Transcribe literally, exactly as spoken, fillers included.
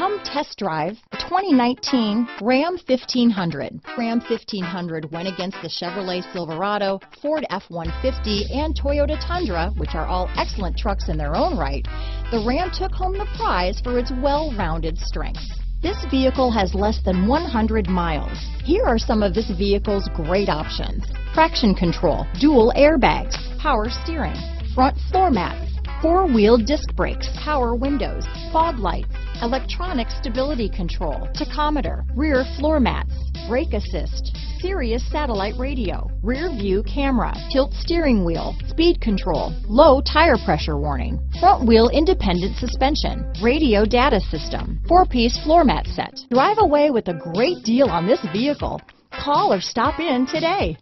Come test drive the twenty nineteen Ram fifteen hundred. Ram fifteen hundred went against the Chevrolet Silverado, Ford F one fifty, and Toyota Tundra, which are all excellent trucks in their own right. The Ram took home the prize for its well-rounded strengths. This vehicle has less than one hundred miles. Here are some of this vehicle's great options: traction control, dual airbags, power steering, front floor mats, four-wheel disc brakes, power windows, fog lights, electronic stability control, tachometer, rear floor mats, brake assist, Sirius satellite radio, rear view camera, tilt steering wheel, speed control, low tire pressure warning, front wheel independent suspension, radio data system, four-piece floor mat set. Drive away with a great deal on this vehicle. Call or stop in today.